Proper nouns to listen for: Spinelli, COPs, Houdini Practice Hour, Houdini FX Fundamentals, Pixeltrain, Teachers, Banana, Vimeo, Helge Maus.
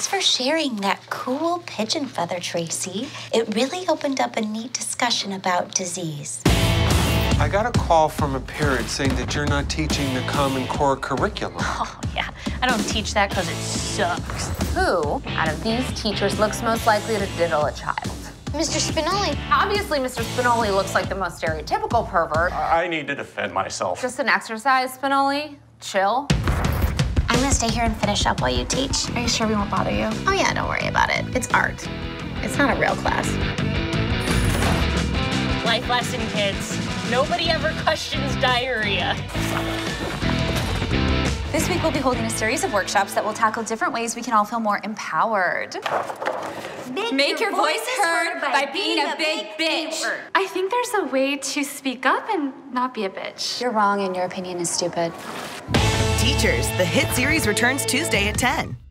Thanks for sharing that cool pigeon feather, Tracy. It really opened up a neat discussion about disease. I got a call from a parent saying that you're not teaching the Common Core curriculum. Oh, yeah. I don't teach that because it sucks. Who out of these teachers looks most likely to diddle a child? Mr. Spinelli. Obviously, Mr. Spinelli looks like the most stereotypical pervert. I need to defend myself. Just an exercise, Spinelli. Chill. I'm gonna stay here and finish up while you teach. Are you sure we won't bother you? Oh yeah, don't worry about it. It's art. It's not a real class. Life lesson, kids. Nobody ever questions diarrhea. This week, we'll be holding a series of workshops that will tackle different ways we can all feel more empowered. Make your voice heard by being a big bitch. I think there's a way to speak up and not be a bitch. You're wrong and your opinion is stupid. Teachers, the hit series returns Tuesday at 10.